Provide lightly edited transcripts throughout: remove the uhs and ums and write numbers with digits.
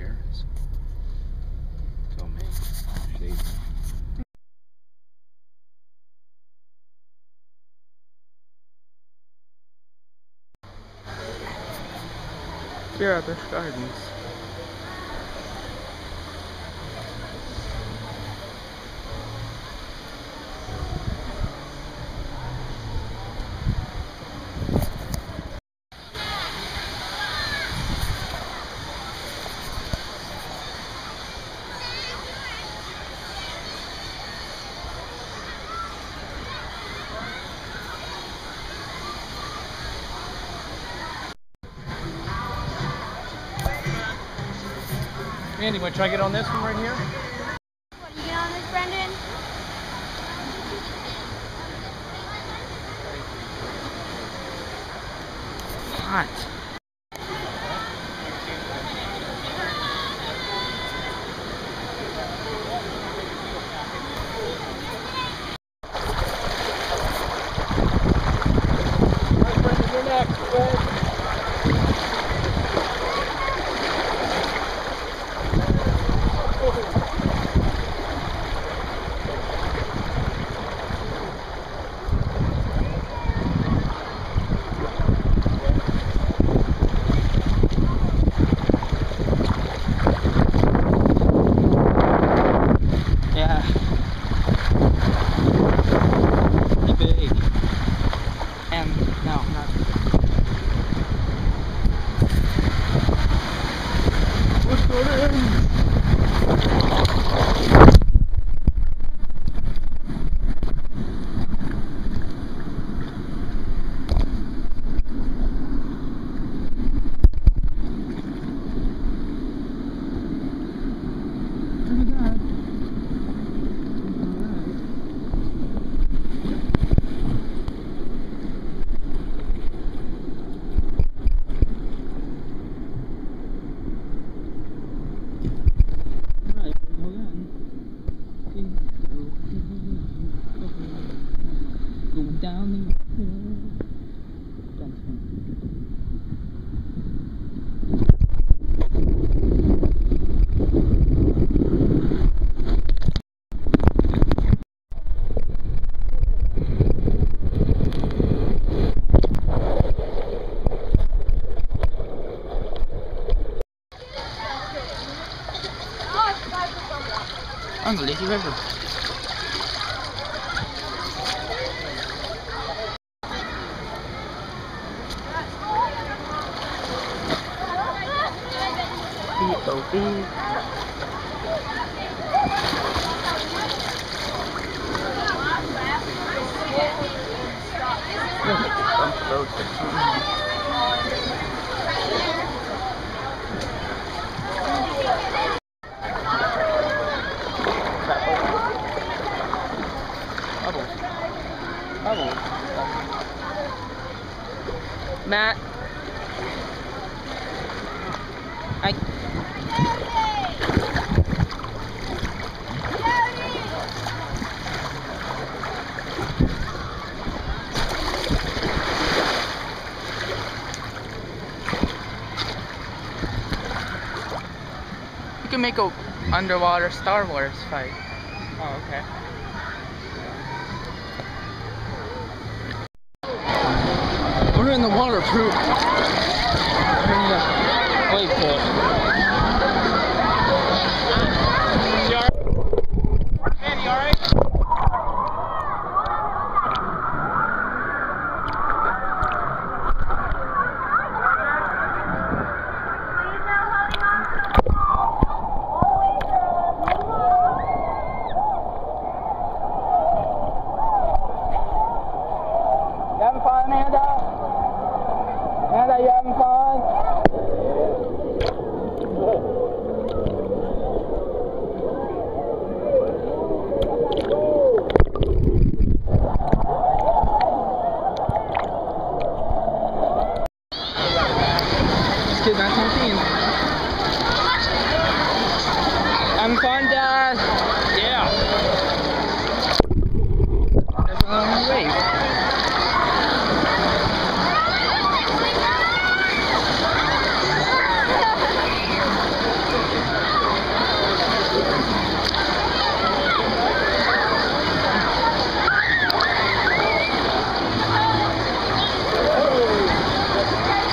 Gardens. Go man. Shades. Here at Busch Gardens. Andy, want to try to get on this one right here? What, you get on this, Brendan? Hot. All right, Brendan, you're next. Go ahead. On the lazy river. Matt, you can make a underwater Star Wars fight. Oh, okay. We're in the waterproof. We're in the play pool. Andy, all right? You having fun, Amanda? Are you having fun? Let's get back to the scene. Having fun, Dad? Yeah. That's a long way.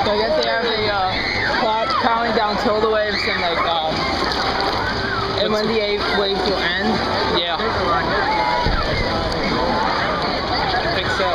So I guess they have the counting down tilde waves and like and when the eighth wave will end. Yeah. I think so.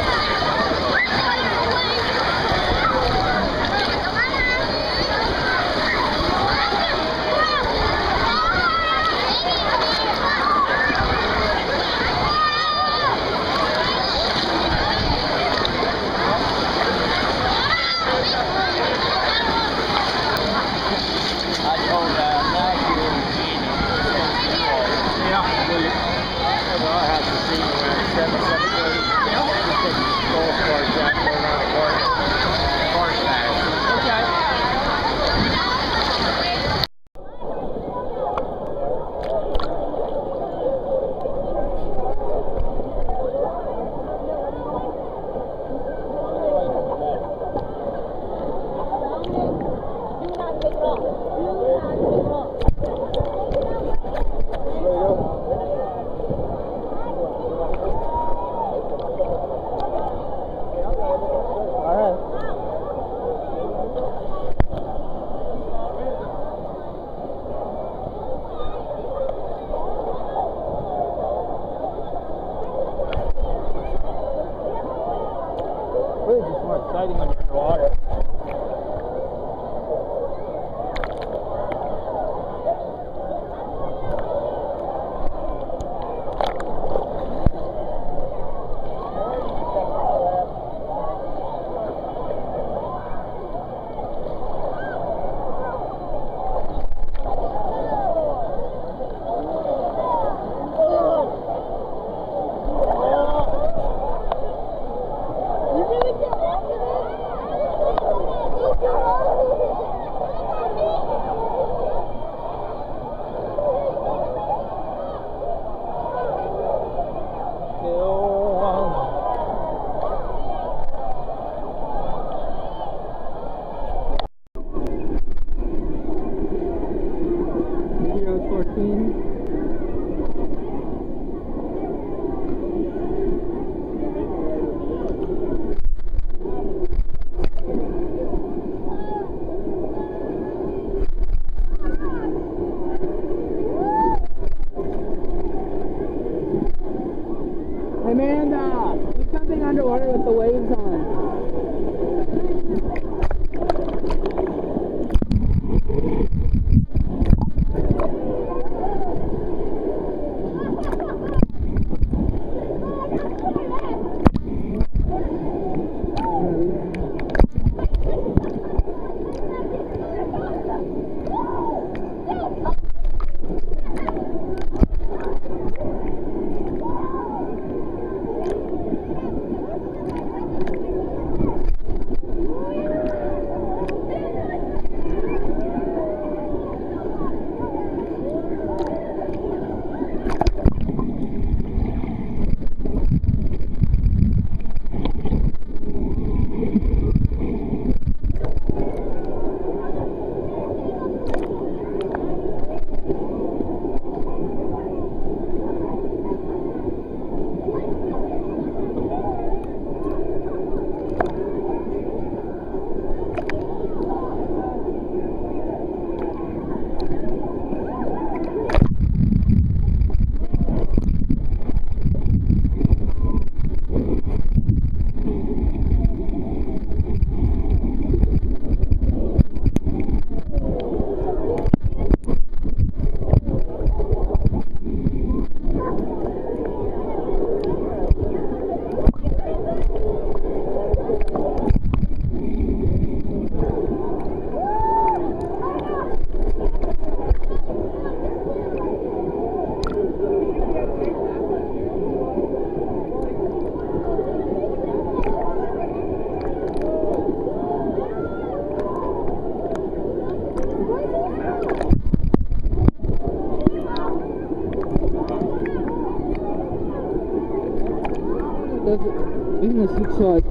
Even a 6-shot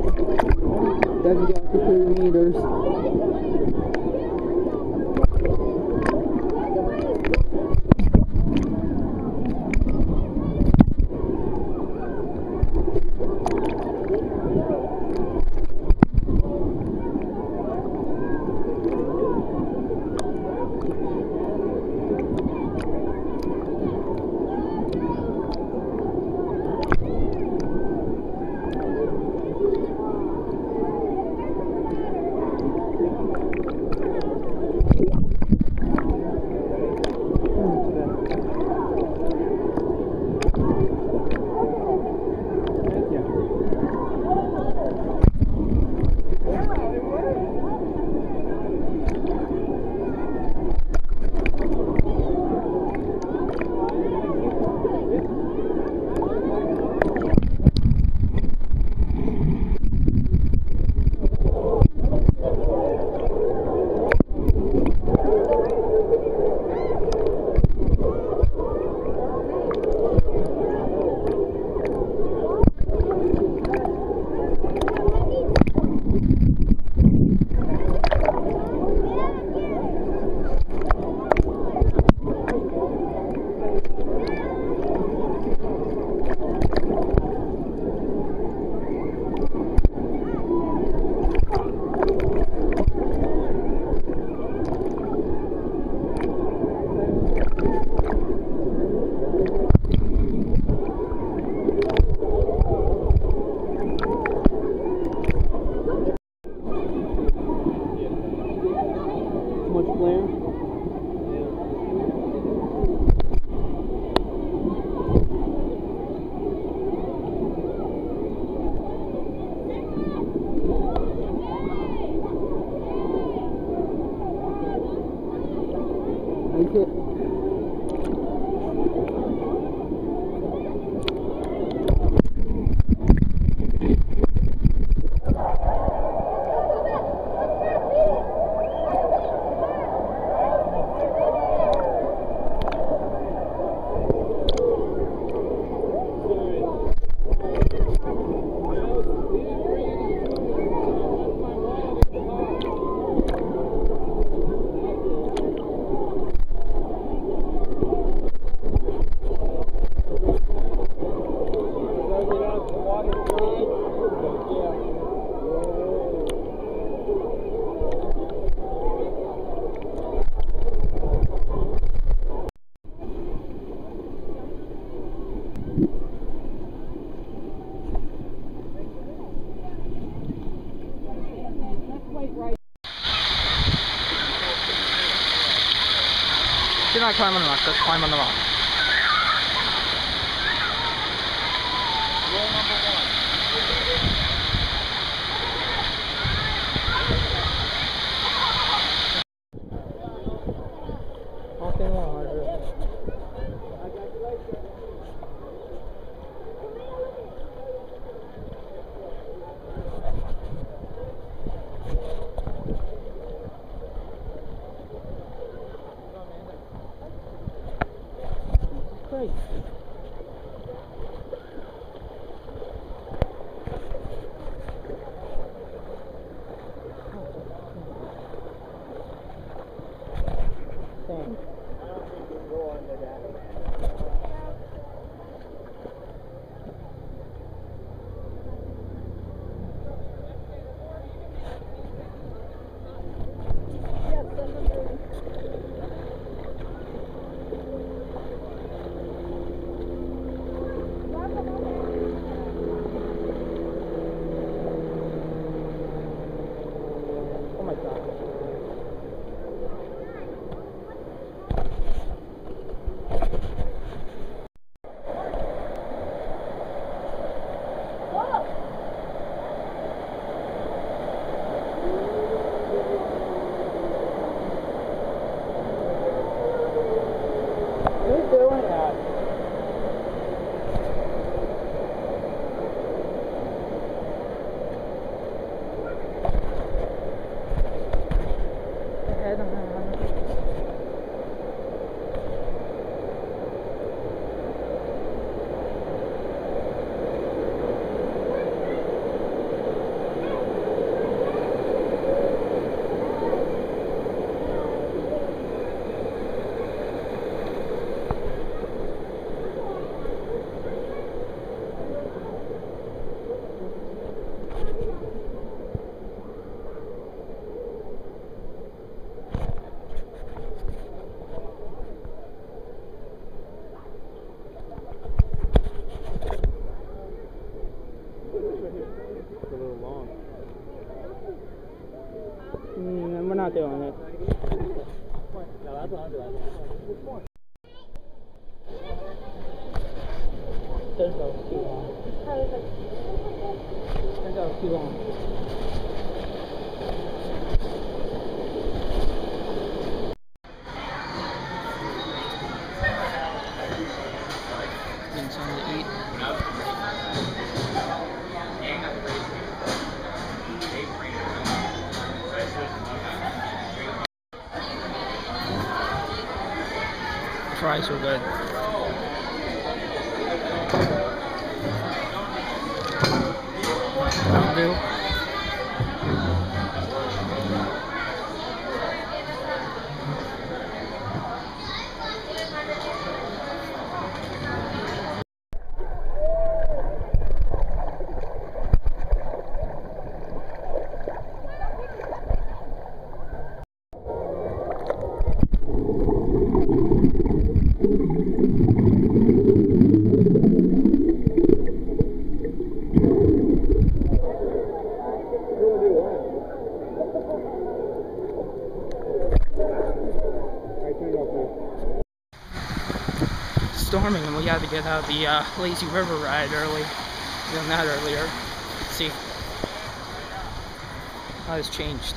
doesn't get up to 30 meters. there. Do not climb on the rock, just climb on the rock. Rule number one. Nothing wrong, Roger. I got you right there. Great. Thanks. Not doing it. No, that's not doing it. There's no too long. There's no too long. Fries were good. Mountain Dew. Thank you. storming and we got to get out of the lazy river ride early. We've done that earlier. Let's see how it's changed.